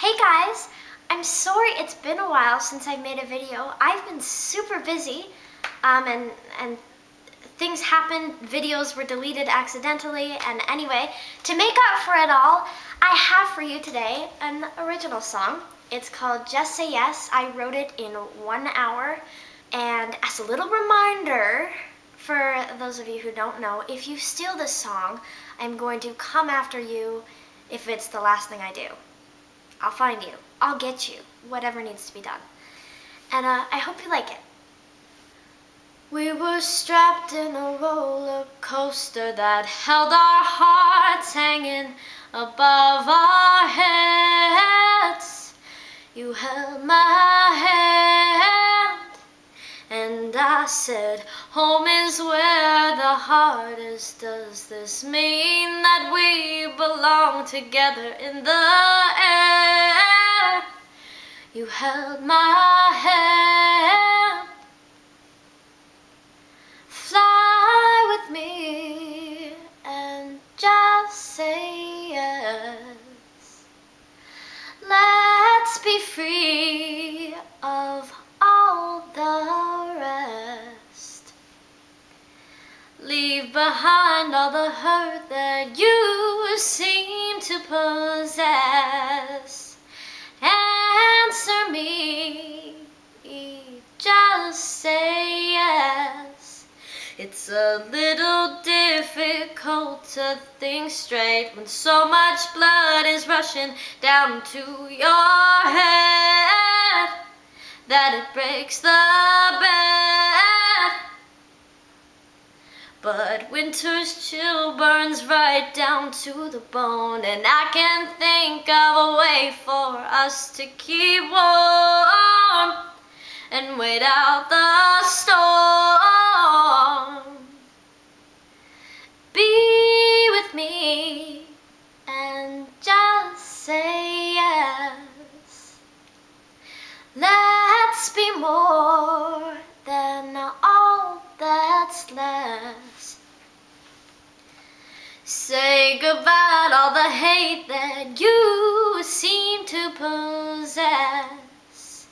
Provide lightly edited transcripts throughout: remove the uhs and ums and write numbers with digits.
Hey guys, I'm sorry it's been a while since I made a video. I've been super busy and things happened, videos were deleted accidentally, and anyway, to make up for it all, I have for you today an original song. It's called Just Say Yes. I wrote it in 1 hour, and as a little reminder, for those of you who don't know, if you steal this song, I'm going to come after you if it's the last thing I do. I'll find you. I'll get you. Whatever needs to be done. And I hope you like it. We were strapped in a roller coaster that held our hearts hanging above our heads. You held my hand, and I said, home is where the heart is. Does this mean that we belong together in the air? You held my hand. Fly with me and just say yes. Let's be free of all the rest. Leave behind all the hurt that you seem to possess. Answer me, just say yes. It's a little difficult to think straight when so much blood is rushing down to your head that it breaks the bed. But winter's chill burns right down to the bone, and I can't think of a way for us to keep warm and wait out the storm. Be with me and just say yes. Let's be more than all that's left. Say goodbye to all the hate that you seem to possess.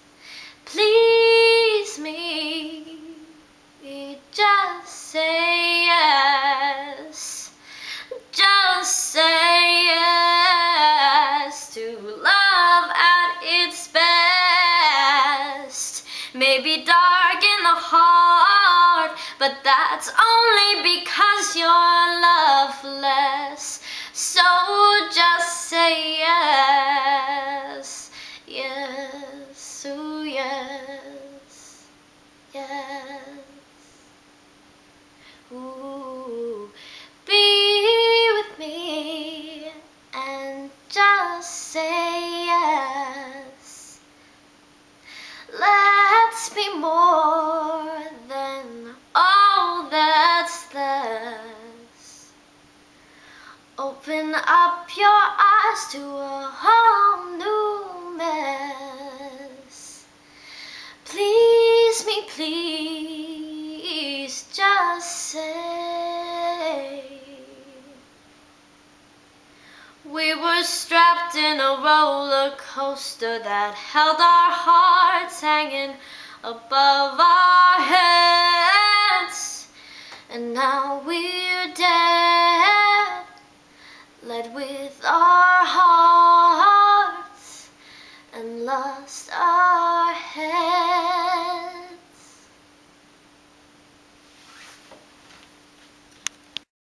Please me, just say yes. Just say yes to love at its best. Maybe dark in the heart, but that's only because you're loveless. So just say yes, yes, ooh yes, yes. Ooh, be with me and just say yes. Let's be more than all that's left. Open up your eyes to a whole new mess. Please me, please, just say. We were strapped in a roller coaster that held our hearts hanging above our heads, and now we're dead. Led with our hearts and lost our heads.